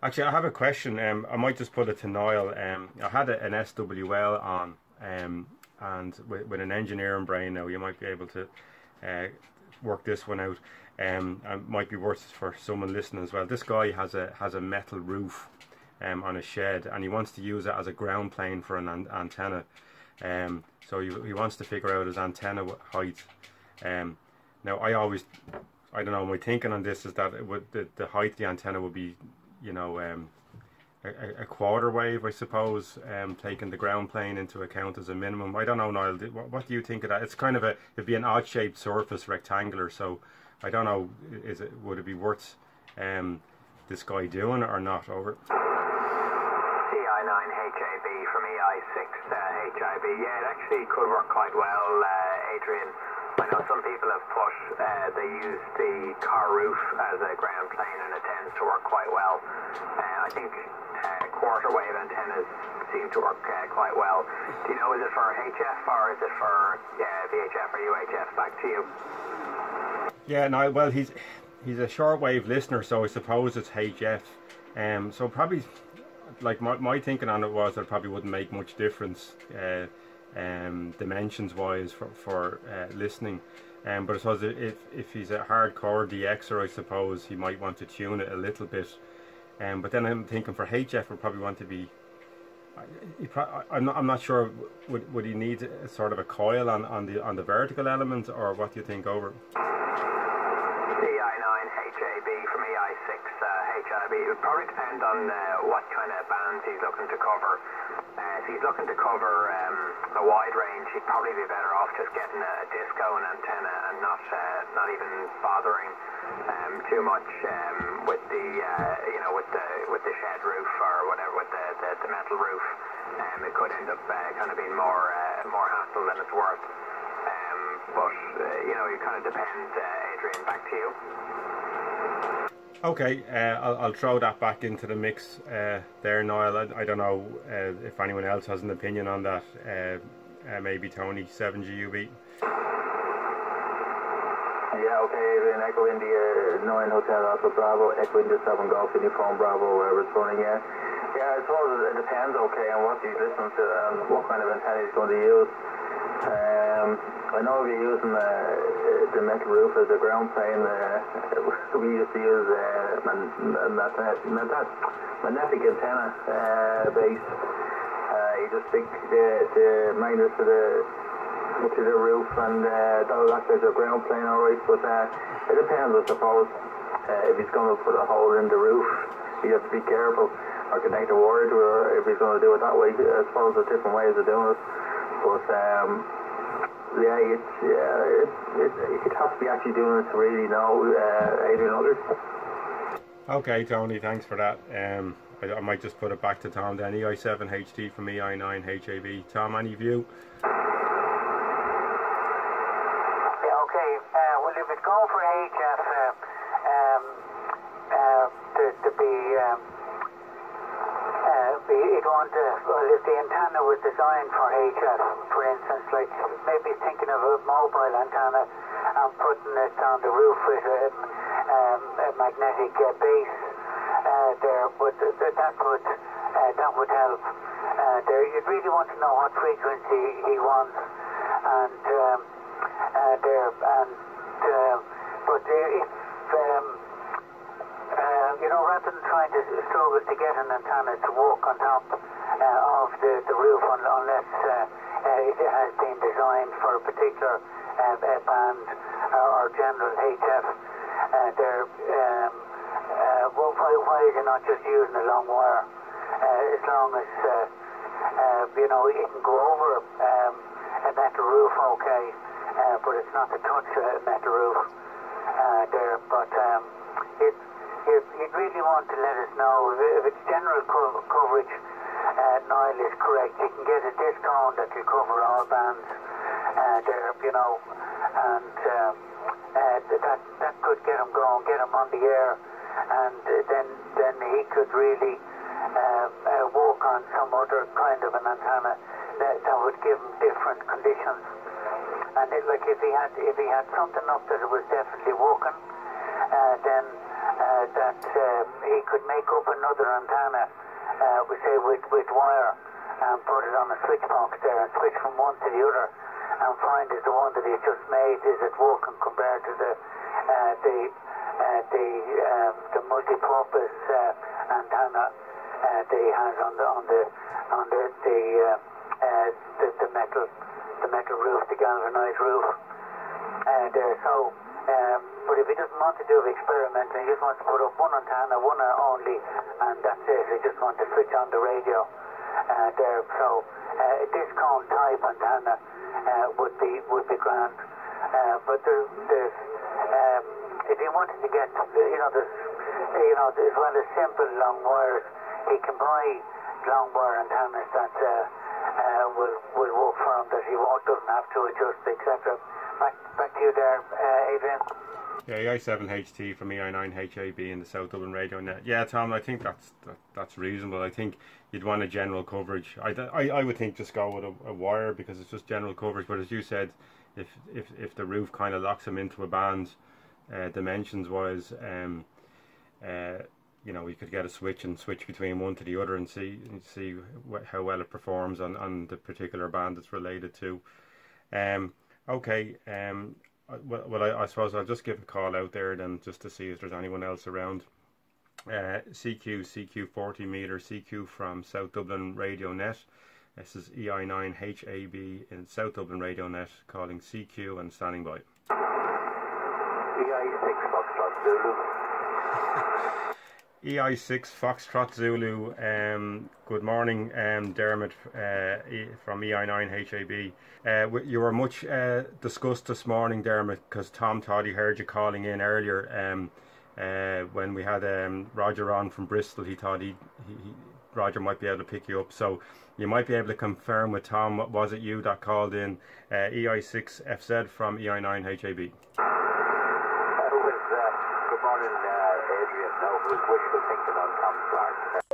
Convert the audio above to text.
Actually, I have a question. I might just put it to Niall. I had an SWL on, and with an engineering brain now, you might be able to work this one out. It might be worth it for someone listening as well. This guy has a metal roof on a shed, and he wants to use it as a ground plane for an antenna. So he wants to figure out his antenna height. Now I don't know, my thinking on this is that it would, the height of the antenna would be, you know, a quarter wave, I suppose, taking the ground plane into account as a minimum. I don't know, Niall, what do you think of that? It's kind of a, it'd be an odd shaped surface, rectangular, so I don't know, would it be worth this guy doing it or not? Over. EI9HAB from EI6HIB. Yeah, it actually could work quite well, Adrian. I know some people have put, they use the car roof as a ground plane and it tends to work quite well. I think quarter wave antennas seem to work quite well. Do you know, is it for HF or is it for VHF or UHF? Back to you. Yeah, no, well, he's a shortwave listener, so I suppose it's HF. So probably, like my thinking on it was that it probably wouldn't make much difference. Dimensions wise for listening, but I suppose if he's a hardcore DXer, I suppose he might want to tune it a little bit, but then I'm thinking for HF would probably want to be, I'm not sure, would he need a sort of a coil on the vertical element, or what do you think? Over. EI9HAB from EI6HIB. It would probably depend on what kind of bands he's looking to cover. If he's looking to cover a wide range, he'd probably be better off just getting a disco and antenna and not even bothering too much with the you know, with the shed roof or whatever, with the metal roof. It could end up kind of being more hassle than it's worth. But you know, it kind of depends. Adrian, back to you. Okay, I'll throw that back into the mix there, Niall. I don't know if anyone else has an opinion on that. Maybe Tony, 7GUB. Yeah, okay, Adrian, Echo India 9 Hotel Alpha Bravo, Echo India 7 Golf Uniform Bravo, wherever it's running, yeah. Yeah, I suppose it depends, okay, on what he's listening to and what kind of antenna he's going to use. I know if you're using the metal roof as a ground plane, we used to use magnetic antenna base. You just stick the magnets to the roof and that'll act as your ground plane, alright, but it depends, I suppose. If he's going to put a hole in the roof, you have to be careful, or connect a wire to it, or if he's going to do it that way. I suppose there's different ways of doing it. But yeah, it has to be actually doing it to really know Adrian Others. Okay, Tony, thanks for that. I might just put it back to Tom then. EI7HT from EI9HAB. Tom, any view? Yeah, okay. Well, if it's going for HF, if the antenna was designed for HF, for instance, like maybe thinking of a mobile antenna and putting it on the roof with a magnetic base there, but that would help there. You'd really want to know what frequency he wants, and but if you know, rather than trying to struggle to get an antenna to walk on top of the roof, unless it has been designed for a particular band or general HF, well, why is it not just using a long wire? As long as you know, it can go over a metal roof, okay, but it's not to touch a metal roof there. But you'd really want to let us know if it's general coverage. Niall is correct. You can get a discount that will cover all bands there, you know, and that could get him going, get him on the air, and then he could really walk on some other kind of an antenna that would give him different conditions. And like if he had something up that was definitely walking, then that he could make up another antenna, we say with wire, and put it on the switch box there and switch from one to the other and find is the one that he's just made, is it working compared to the multi-purpose antenna that he has on the metal roof, the galvanized roof. And but if he doesn't want to do experimenting, he just wants to put up one antenna, one only, and that's it. He just wants to switch on the radio there. So this cone type antenna would be grand. But there's if he wanted to get, as well as simple long wires, he can buy long wire antennas that will work for him, that he doesn't have to adjust, etc. Back to you there, Adrian. Yeah, EI7HT from EI9HAB in the South Dublin Radio Net. Yeah, Tom, I think that's reasonable. I think you'd want a general coverage. I would think just go with a wire, because it's just general coverage. But as you said, if the roof kind of locks him into a band, dimensions wise, you know, we could get a switch and switch between one to the other and see how well it performs on the particular band it's related to. Okay, well, I suppose I'll just give a call out there then, just to see if there's anyone else around. CQ 40 meter CQ from South Dublin Radio Net. This is EI9HAB in South Dublin Radio Net calling CQ and standing by. EI6FZ. EI6 Foxtrot Zulu, good morning, Dermot from EI9HAB. You were much discussed this morning, Dermot, because Tom thought he heard you calling in earlier when we had Roger on from Bristol. He thought Roger might be able to pick you up, so you might be able to confirm with Tom. What was it you that called in? EI6FZ from EI9HAB. Good morning, Adrian. No, it was wishful thinking on Tom's part.